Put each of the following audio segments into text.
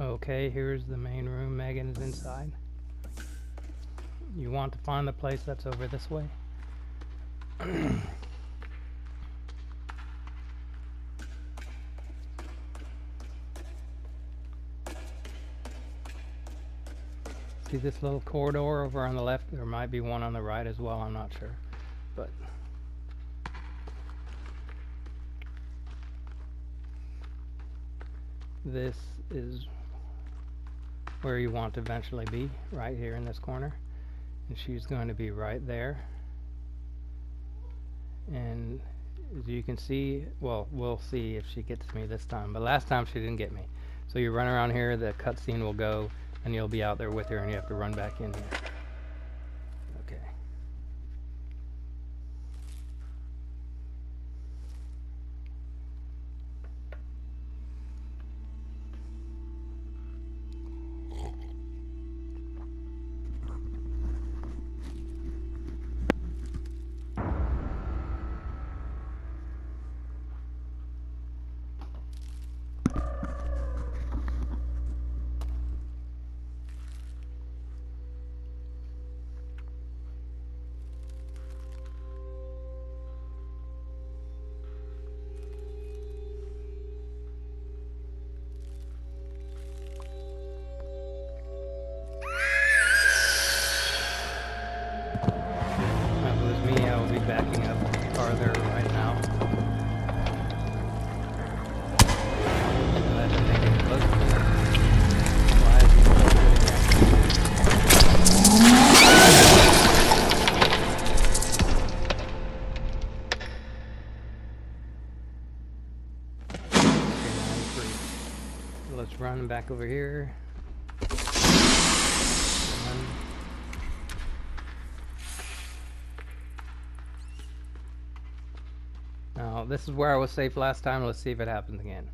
Okay, here's the main room. Megan's inside. You want to find the place that's over this way. See this little corridor over on the left? There might be one on the right as well, I'm not sure. But this is where you want to eventually be, right here in this corner. And she's going to be right there. And as you can see, well, we'll see if she gets me this time. But last time she didn't get me. So you run around here, the cutscene will go, and you'll be out there with her and you have to run back in here. Okay. Let's run back over here. Now this is where I was safe last time. Let's see if it happens again.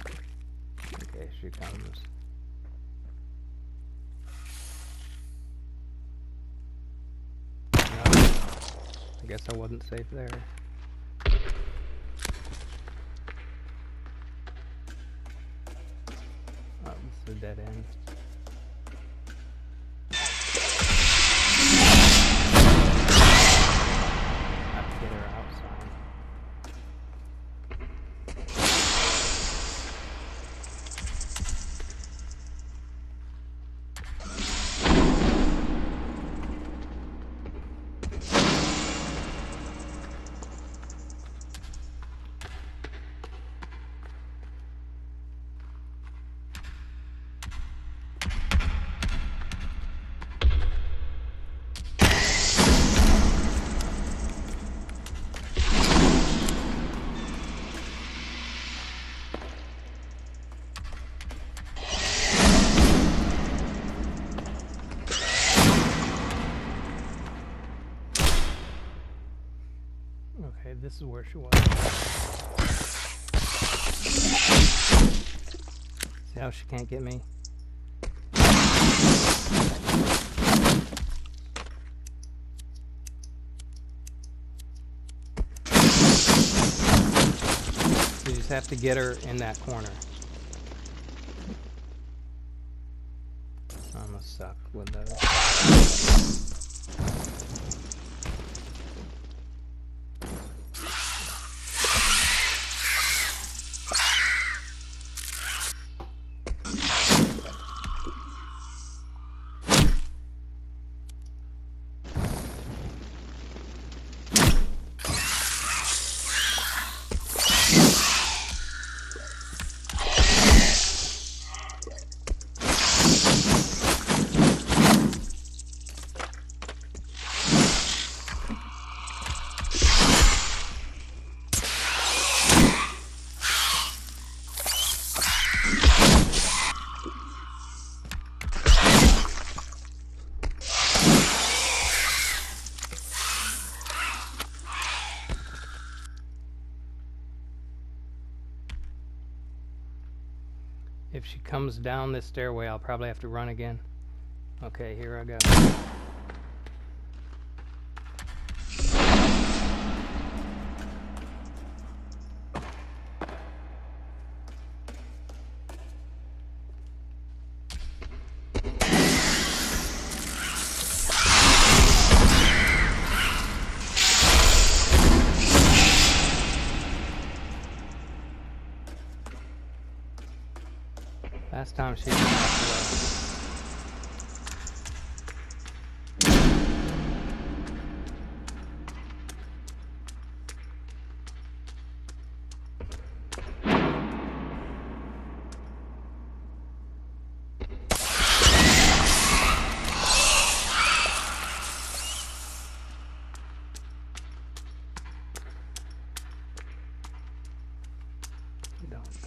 Okay, she comes. No, I guess I wasn't safe there. The dead end. I have to get her outside. Okay, this is where she was. See how she can't get me? You just have to get her in that corner. I'm gonna suck with those. If she comes down this stairway, I'll probably have to run again. Okay, here I go. Last time she didn't have to.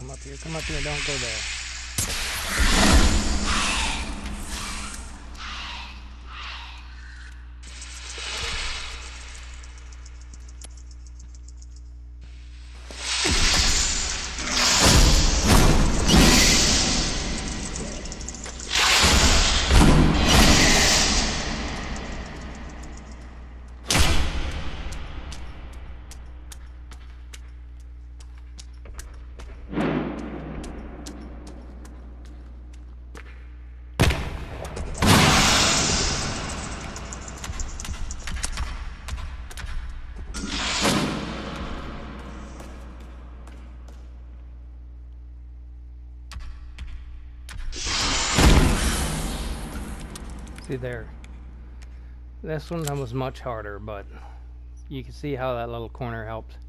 Come up here, don't go there. See there, this one was much harder, but you can see how that little corner helps.